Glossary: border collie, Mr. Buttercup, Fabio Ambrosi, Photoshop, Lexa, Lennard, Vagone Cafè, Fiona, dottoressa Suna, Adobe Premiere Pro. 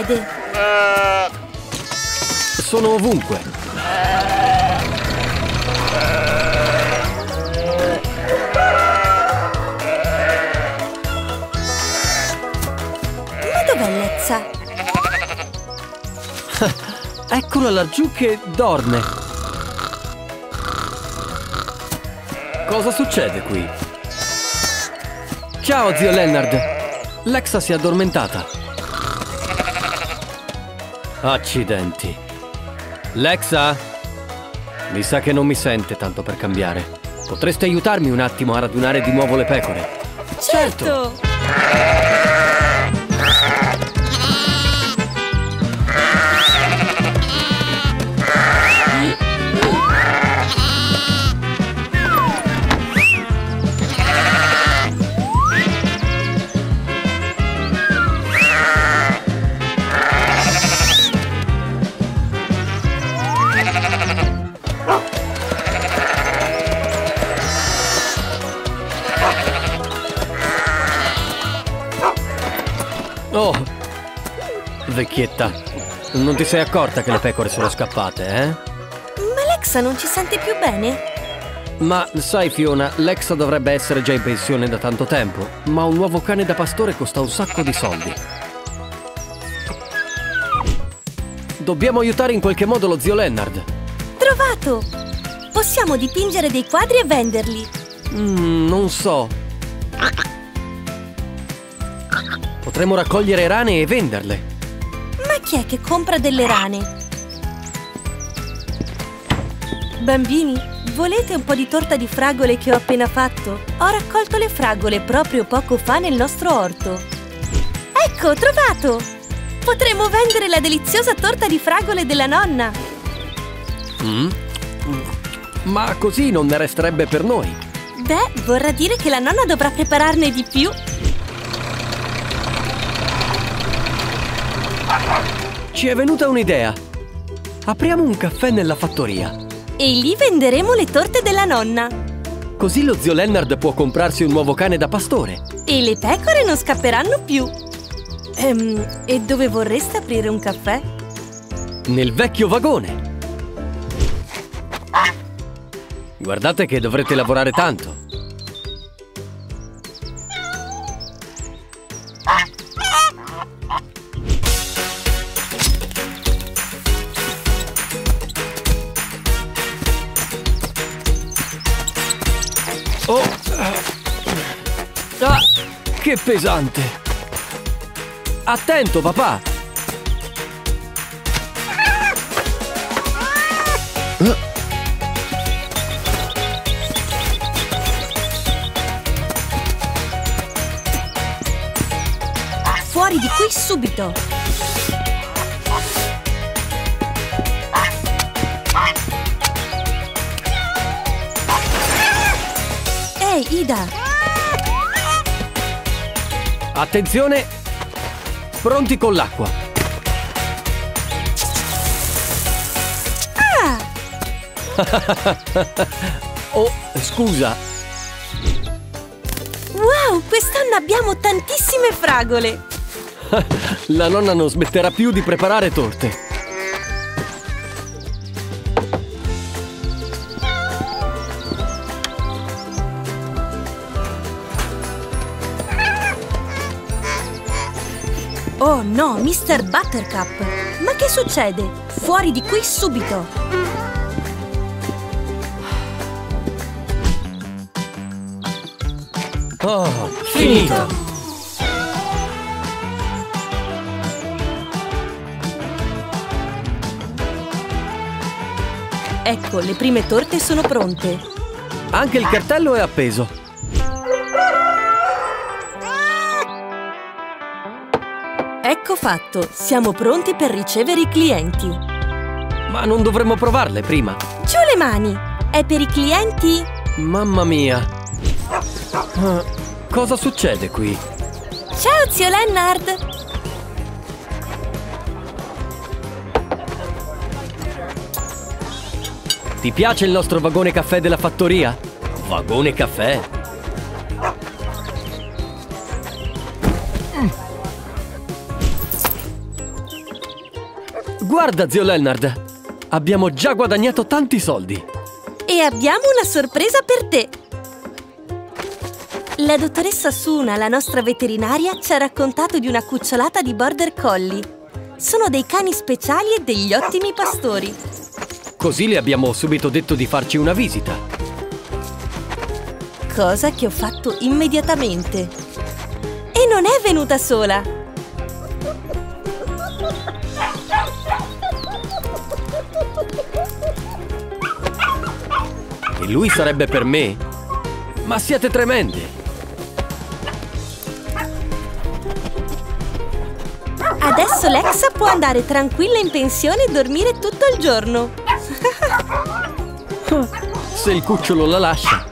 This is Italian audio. succede? Sono ovunque. Ma dov'è Lexa? Eccola laggiù che dorme. Cosa succede qui? Ciao, zio Lennard. Lexa si è addormentata. Accidenti. Lexa? Mi sa che non mi sente tanto per cambiare. Potreste aiutarmi un attimo a radunare di nuovo le pecore? Certo! Oh, vecchietta, non ti sei accorta che le pecore sono scappate, eh? Ma Lexa non ci sente più bene? Ma sai Fiona, Lexa dovrebbe essere già in pensione da tanto tempo, ma un nuovo cane da pastore costa un sacco di soldi. Dobbiamo aiutare in qualche modo lo zio Lennard. Trovato! Possiamo dipingere dei quadri e venderli. Non so. Potremmo raccogliere rane e venderle. Ma chi è che compra delle rane? Bambini, volete un po' di torta di fragole che ho appena fatto? Ho raccolto le fragole proprio poco fa nel nostro orto. Ecco, trovato! Potremmo vendere la deliziosa torta di fragole della nonna. Ma così non ne resterebbe per noi. Beh, vorrà dire che la nonna dovrà prepararne di più. Ci è venuta un'idea. Apriamo un caffè nella fattoria. E lì venderemo le torte della nonna. Così lo zio Lennard può comprarsi un nuovo cane da pastore. E le pecore non scapperanno più. E dove vorreste aprire un caffè? Nel vecchio vagone. Guardate che dovrete lavorare tanto. Che pesante! Attento, papà! Fuori di qui subito! Ehi, Ida! Attenzione! Pronti con l'acqua! Ah! Oh, scusa! Wow, quest'anno abbiamo tantissime fragole! La nonna non smetterà più di preparare torte! Oh no, Mr. Buttercup! Ma che succede? Fuori di qui subito! Oh, finito! Ecco, le prime torte sono pronte. Anche il cartello è appeso. Ecco fatto, siamo pronti per ricevere i clienti. Ma non dovremmo provarle prima? Giù le mani! È per i clienti? Mamma mia! Cosa succede qui? Ciao, zio Lennard! Ti piace il nostro vagone caffè della fattoria? Vagone caffè? Guarda, zio Lennard, abbiamo già guadagnato tanti soldi. E abbiamo una sorpresa per te. La dottoressa Suna, la nostra veterinaria, ci ha raccontato di una cucciolata di border collie. Sono dei cani speciali e degli ottimi pastori. Così le abbiamo subito detto di farci una visita. Cosa che ho fatto immediatamente. E non è venuta sola. E lui sarebbe per me? Ma siete tremendi! Adesso Lexa può andare tranquilla in pensione e dormire tutto il giorno. Se il cucciolo la lascia.